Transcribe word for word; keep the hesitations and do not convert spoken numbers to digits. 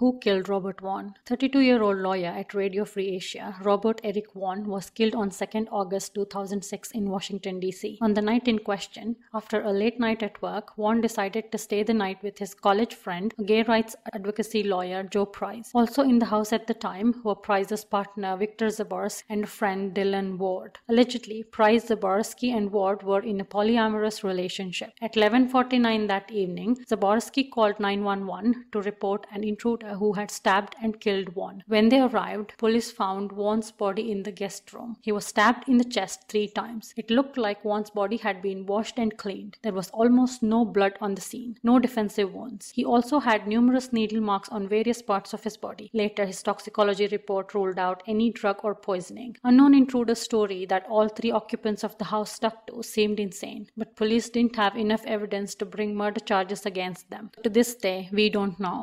Who killed Robert Wone? thirty-two-year-old lawyer at Radio Free Asia, Robert Eric Wone, was killed on second of August two thousand six in Washington, D C On the night in question, after a late night at work, Wone decided to stay the night with his college friend, gay rights advocacy lawyer Joe Price. Also in the house at the time were Price's partner Victor Zaborsky and friend Dylan Ward. Allegedly, Price, Zaborsky and Ward were in a polyamorous relationship. At eleven forty-nine that evening, Zaborsky called nine one one to report an intruder who had stabbed and killed Wone. When they arrived, police found Wone's body in the guest room. He was stabbed in the chest three times. It looked like Wone's body had been washed and cleaned. There was almost no blood on the scene, no defensive wounds. He also had numerous needle marks on various parts of his body. Later, his toxicology report ruled out any drug or poisoning. Unknown intruder's story that all three occupants of the house stuck to seemed insane, but police didn't have enough evidence to bring murder charges against them. To this day, we don't know.